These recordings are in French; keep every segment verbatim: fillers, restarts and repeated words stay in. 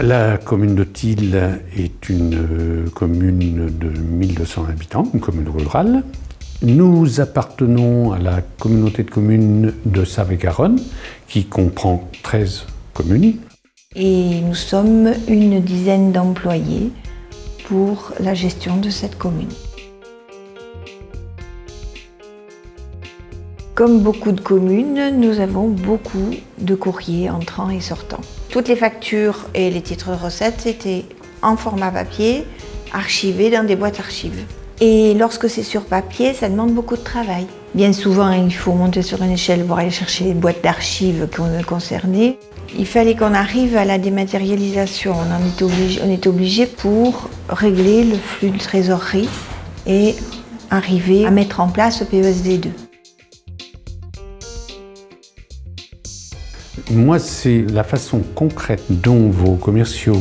La commune de Thil est une commune de mille deux cents habitants, une commune rurale. Nous appartenons à la communauté de communes de Save-et-Garonne, qui comprend treize communes. Et nous sommes une dizaine d'employés pour la gestion de cette commune. Comme beaucoup de communes, nous avons beaucoup de courriers entrants et sortants. Toutes les factures et les titres recettes étaient en format papier, archivés dans des boîtes archives. Et lorsque c'est sur papier, ça demande beaucoup de travail. Bien souvent, il faut monter sur une échelle pour aller chercher les boîtes d'archives concernées. Il fallait qu'on arrive à la dématérialisation. On en est obligé, on est obligé pour régler le flux de trésorerie et arriver à mettre en place le P E S D deux. Moi, c'est la façon concrète dont vos commerciaux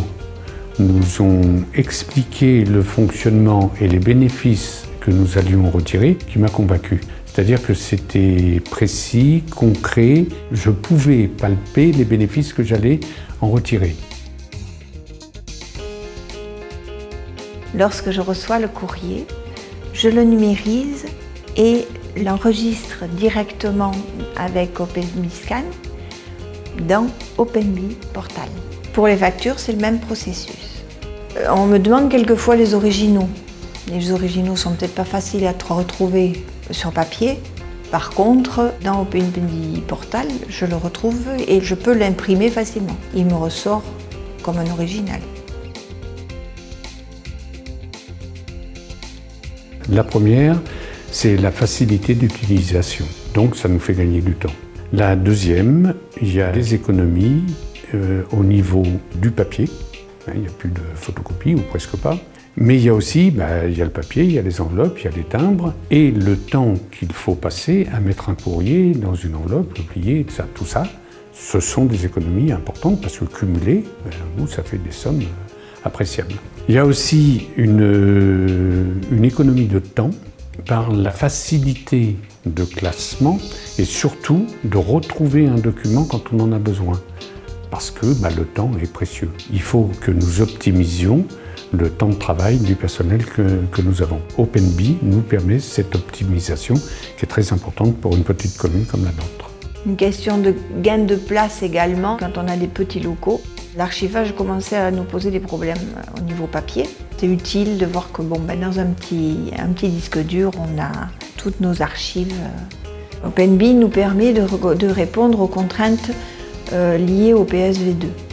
nous ont expliqué le fonctionnement et les bénéfices que nous allions retirer qui m'a convaincu. C'est-à-dire que c'était précis, concret, je pouvais palper les bénéfices que j'allais en retirer. Lorsque je reçois le courrier, je le numérise et l'enregistre directement avec Open Bee Scan dans Open Bee Portal. Pour les factures, c'est le même processus. On me demande quelquefois les originaux. Les originaux sont peut-être pas faciles à retrouver sur papier. Par contre, dans Open Bee Portal, je le retrouve et je peux l'imprimer facilement. Il me ressort comme un original. La première, c'est la facilité d'utilisation. Donc ça nous fait gagner du temps. La deuxième, il y a les économies euh, au niveau du papier. Il n'y a plus de photocopie ou presque pas. Mais il y a aussi bah, il y a le papier, il y a les enveloppes, il y a les timbres et le temps qu'il faut passer à mettre un courrier dans une enveloppe, le plier, tout ça, tout ça, ce sont des économies importantes parce que cumulées, bah, ça fait des sommes appréciables. Il y a aussi une, une économie de temps par la facilité de classement et surtout de retrouver un document quand on en a besoin. Parce que bah, le temps est précieux. Il faut que nous optimisions le temps de travail du personnel que, que nous avons. Open Bee nous permet cette optimisation qui est très importante pour une petite commune comme la nôtre. Une question de gain de place également, quand on a des petits locaux. L'archivage commençait à nous poser des problèmes au niveau papier. C'est utile de voir que bon, ben, dans un petit, un petit disque dur, on a toutes nos archives. Open Bee nous permet de, de répondre aux contraintes euh, liées au P S V deux.